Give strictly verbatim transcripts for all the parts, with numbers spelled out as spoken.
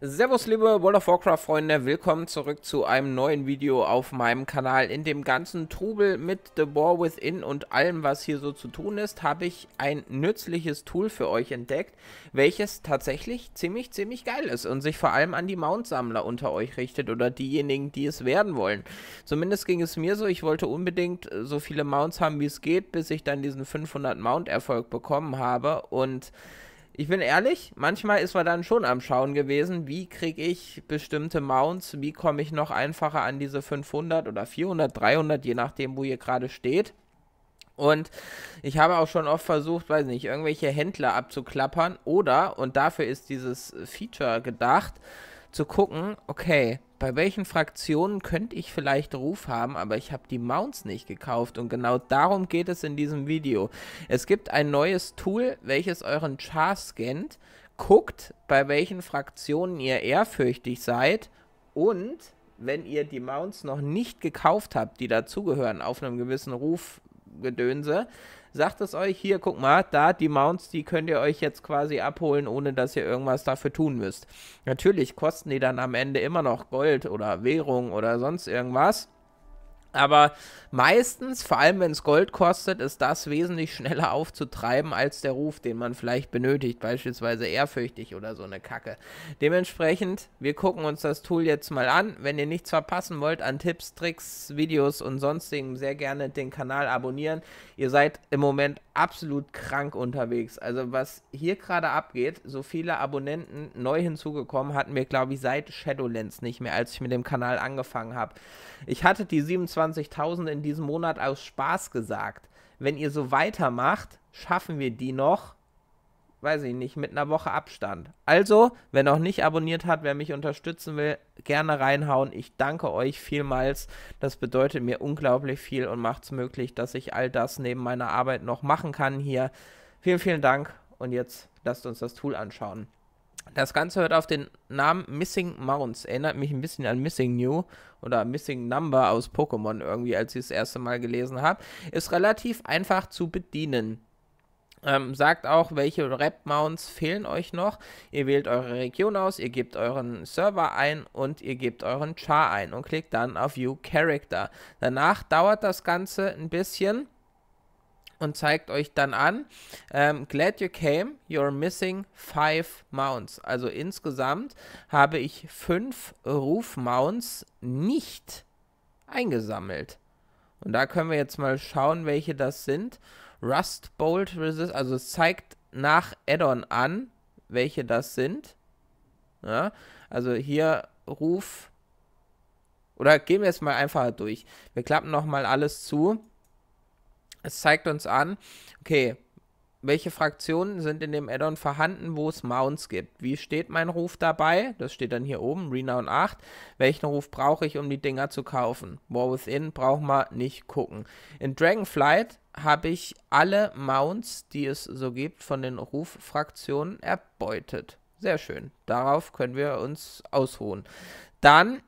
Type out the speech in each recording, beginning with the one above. Servus liebe World of Warcraft Freunde, willkommen zurück zu einem neuen Video auf meinem Kanal. In dem ganzen Trubel mit The War Within und allem, was hier so zu tun ist, habe ich ein nützliches Tool für euch entdeckt, welches tatsächlich ziemlich, ziemlich geil ist und sich vor allem an die Mount-Sammler unter euch richtet oder diejenigen, die es werden wollen. Zumindest ging es mir so, ich wollte unbedingt so viele Mounts haben, wie es geht, bis ich dann diesen fünfhundert Mount-Erfolg bekommen habe und... Ich bin ehrlich, manchmal ist man dann schon am Schauen gewesen, wie kriege ich bestimmte Mounts, wie komme ich noch einfacher an diese fünfhundert oder vierhundert, dreihundert, je nachdem, wo ihr gerade steht. Und ich habe auch schon oft versucht, weiß nicht, irgendwelche Händler abzuklappern oder, und dafür ist dieses Feature gedacht, zu gucken, okay, bei welchen Fraktionen könnte ich vielleicht Ruf haben, aber ich habe die Mounts nicht gekauft und genau darum geht es in diesem Video. Es gibt ein neues Tool, welches euren Char scannt, guckt, bei welchen Fraktionen ihr ehrfürchtig seid und wenn ihr die Mounts noch nicht gekauft habt, die dazugehören, auf einem gewissen Rufgedönse, sagt es euch, hier, guck mal, da die Mounts, die könnt ihr euch jetzt quasi abholen, ohne dass ihr irgendwas dafür tun müsst. Natürlich kosten die dann am Ende immer noch Gold oder Währung oder sonst irgendwas. Aber meistens, vor allem wenn es Gold kostet, ist das wesentlich schneller aufzutreiben als der Ruf, den man vielleicht benötigt, beispielsweise ehrfürchtig oder so eine Kacke. Dementsprechend, wir gucken uns das Tool jetzt mal an. Wenn ihr nichts verpassen wollt an Tipps, Tricks, Videos und sonstigem, sehr gerne den Kanal abonnieren. Ihr seid im Moment absolut krank unterwegs. Also was hier gerade abgeht, so viele Abonnenten neu hinzugekommen, hatten wir glaube ich seit Shadowlands nicht mehr, als ich mit dem Kanal angefangen habe. Ich hatte die siebenundzwanzigtausend in diesem Monat aus Spaß gesagt. Wenn ihr so weitermacht, schaffen wir die noch, weiß ich nicht, mit einer Woche Abstand. Also, wer noch nicht abonniert hat, wer mich unterstützen will, gerne reinhauen. Ich danke euch vielmals. Das bedeutet mir unglaublich viel und macht es möglich, dass ich all das neben meiner Arbeit noch machen kann hier. Vielen, vielen Dank und jetzt lasst uns das Tool anschauen. Das Ganze hört auf den Namen Missing Mounts, erinnert mich ein bisschen an Missing New oder Missing Number aus Pokémon irgendwie, als ich das erste Mal gelesen habe. Ist relativ einfach zu bedienen. Ähm, sagt auch, welche Rep-Mounts fehlen euch noch. Ihr wählt eure Region aus, ihr gebt euren Server ein und ihr gebt euren Char ein und klickt dann auf View Character. Danach dauert das Ganze ein bisschen und zeigt euch dann an, ähm, glad you came, you're missing five mounts. Also insgesamt habe ich fünf Rufmounts nicht eingesammelt. Und da können wir jetzt mal schauen, welche das sind. Rust Bolt Resist, also es zeigt nach Addon an, welche das sind. Ja, also hier Ruf, oder gehen wir jetzt mal einfach durch. Wir klappen nochmal alles zu. Es zeigt uns an, okay, welche Fraktionen sind in dem Addon vorhanden, wo es Mounts gibt. Wie steht mein Ruf dabei? Das steht dann hier oben, Renown acht. Welchen Ruf brauche ich, um die Dinger zu kaufen? War Within braucht man nicht gucken. In Dragonflight habe ich alle Mounts, die es so gibt, von den Ruffraktionen erbeutet. Sehr schön. Darauf können wir uns ausruhen. Dann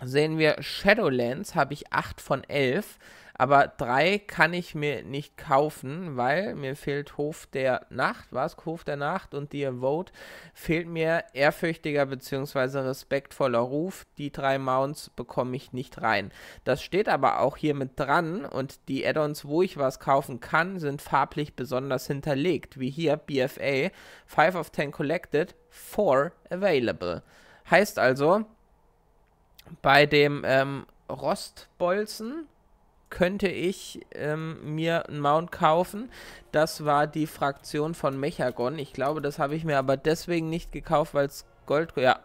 sehen wir Shadowlands, habe ich acht von elf. Aber drei kann ich mir nicht kaufen, weil mir fehlt Hof der Nacht, was? Hof der Nacht und die W O D fehlt mir ehrfürchtiger bzw. respektvoller Ruf. Die drei Mounts bekomme ich nicht rein. Das steht aber auch hier mit dran und die Add-ons, wo ich was kaufen kann, sind farblich besonders hinterlegt. Wie hier B F A, five of ten collected, four available. Heißt also, bei dem ähm, Rostbolzen könnte ich ähm, mir einen Mount kaufen. Das war die Fraktion von Mechagon. Ich glaube, das habe ich mir aber deswegen nicht gekauft, weil es Gold... Ja,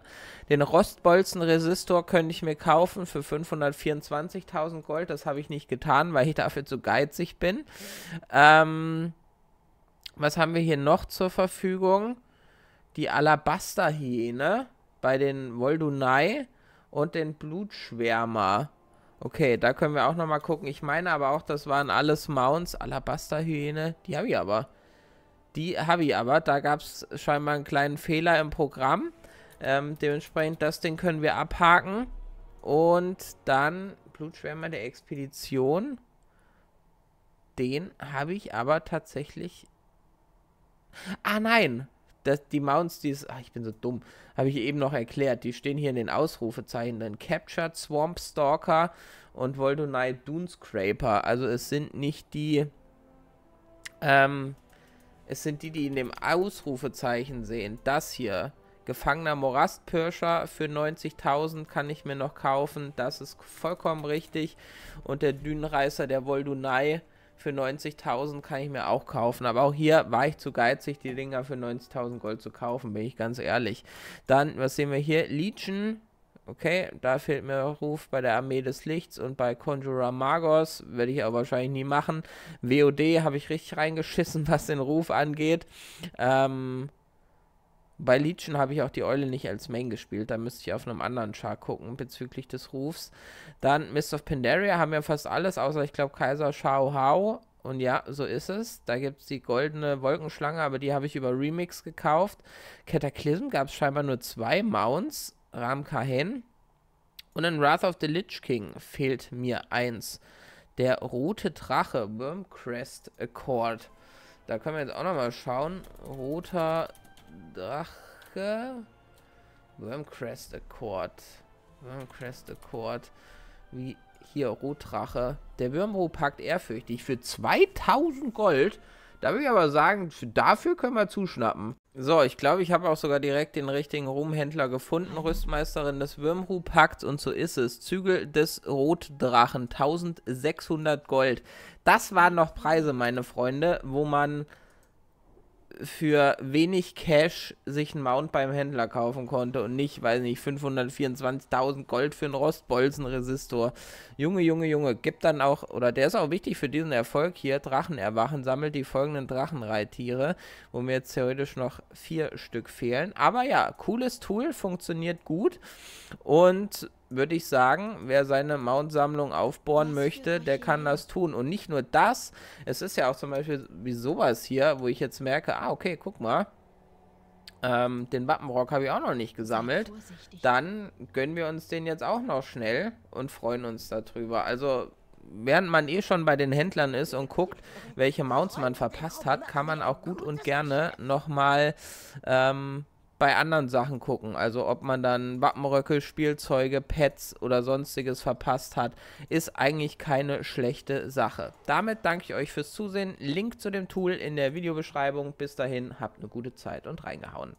den Rostbolzen-Resistor könnte ich mir kaufen für fünfhundertvierundzwanzigtausend Gold. Das habe ich nicht getan, weil ich dafür zu geizig bin. Ähm, was haben wir hier noch zur Verfügung? Die Alabaster-Hyäne bei den Voldunai und den Blutschwärmer. Okay, da können wir auch nochmal gucken. Ich meine aber auch, das waren alles Mounts. Alabasterhyäne, die habe ich aber. Die habe ich aber. Da gab es scheinbar einen kleinen Fehler im Programm. Ähm, dementsprechend, das Ding können wir abhaken. Und dann Blutschwärmer der Expedition. Den habe ich aber tatsächlich... Ah nein, das, die Mounts, die ist, ach, ich bin so dumm, habe ich eben noch erklärt, die stehen hier in den Ausrufezeichen, dann Captured Swamp Stalker und Voldunai Dunescraper, also es sind nicht die, ähm, es sind die, die in dem Ausrufezeichen sehen, das hier, Gefangener Morastpirscher für neunzigtausend kann ich mir noch kaufen, das ist vollkommen richtig, und der Dünenreißer der Voldunai für neunzigtausend kann ich mir auch kaufen, aber auch hier war ich zu geizig, die Dinger für neunzigtausend Gold zu kaufen, bin ich ganz ehrlich. Dann, was sehen wir hier? Legion, okay, da fehlt mir Ruf bei der Armee des Lichts und bei Conjura Margos, werde ich aber wahrscheinlich nie machen. W O D habe ich richtig reingeschissen, was den Ruf angeht. Ähm, bei Legion habe ich auch die Eule nicht als Main gespielt, da müsste ich auf einem anderen Chart gucken bezüglich des Rufs. Dann Mist of Pandaria haben wir fast alles, außer ich glaube Kaiser Shao Hao, und ja, so ist es. Da gibt es die goldene Wolkenschlange, aber die habe ich über Remix gekauft. Cataclysm gab es scheinbar nur zwei Mounts, Ram Kahen, und in Wrath of the Lich King fehlt mir eins. Der rote Drache, Wyrmrest Accord. Da können wir jetzt auch nochmal schauen. Roter Drache, Wyrmrest Accord, Wyrmrest Accord, wie hier, Rotdrache, der Wyrmru packt ehrfürchtig für zweitausend Gold, da will ich aber sagen, dafür können wir zuschnappen. So, ich glaube, ich habe auch sogar direkt den richtigen Ruhmhändler gefunden, Rüstmeisterin des Wyrmru-Pakts, und so ist es. Zügel des Rotdrachen, eintausendsechshundert Gold, das waren noch Preise, meine Freunde, wo man für wenig Cash sich einen Mount beim Händler kaufen konnte und nicht, weiß nicht, fünfhundertvierundzwanzigtausend Gold für einen Rostbolzenresistor. Junge, Junge, Junge, gibt dann auch, oder der ist auch wichtig für diesen Erfolg hier, Drachenerwachen, sammelt die folgenden Drachenreittiere, wo mir jetzt theoretisch noch vier Stück fehlen. Aber ja, cooles Tool, funktioniert gut, und würde ich sagen, wer seine Mount-Sammlung aufbohren möchte, der kann das tun. Und nicht nur das, es ist ja auch zum Beispiel wie sowas hier, wo ich jetzt merke, ah, okay, guck mal, ähm, den Wappenrock habe ich auch noch nicht gesammelt. Dann gönnen wir uns den jetzt auch noch schnell und freuen uns darüber. Also, während man eh schon bei den Händlern ist und guckt, welche Mounts man verpasst hat, kann man auch gut und gerne nochmal, ähm, bei anderen Sachen gucken, also ob man dann Wappenröcke, Spielzeuge, Pets oder sonstiges verpasst hat, ist eigentlich keine schlechte Sache. Damit danke ich euch fürs Zusehen, Link zu dem Tool in der Videobeschreibung, bis dahin, habt eine gute Zeit und reingehauen.